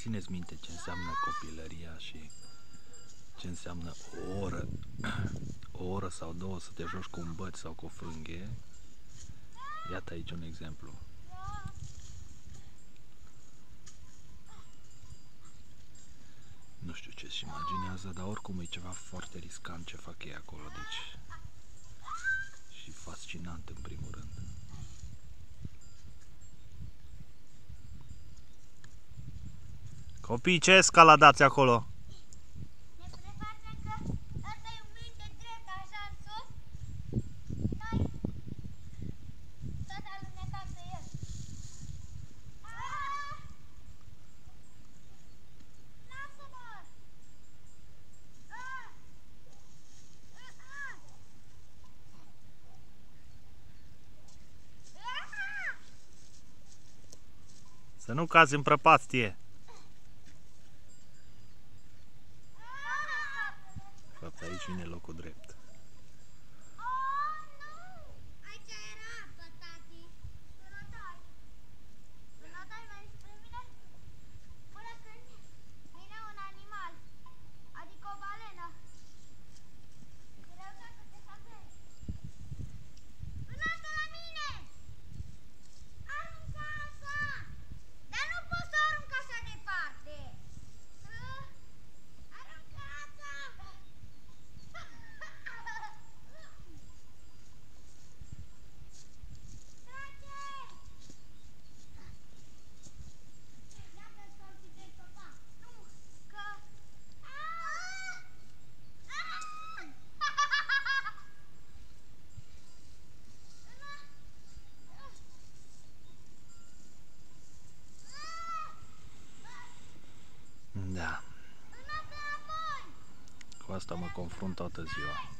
țineți minte ce înseamnă copilăria și ce înseamnă o oră sau două să te joci cu un băț sau cu o frânghie. Iată aici un exemplu. Nu știu ce-și imaginează, dar oricum e ceva foarte riscant ce fac ei acolo, deci... și fascinant în primul rând. Copii, ce scaladați acolo? Să nu cazi în prăpastie. De fapt, aici vine locul drept. Aici era apă, tati. Vânătoi, mai spre mine? Până când vine un animal, adică o balenă. Greu dacă te salvezi. Vânătă la mine! Arunca așa! Dar nu pot să arunc așa departe. Arunca așa! Trage! Iată sorții de papa. Nu, că... Da. Cu asta mă confrunt toată ziua.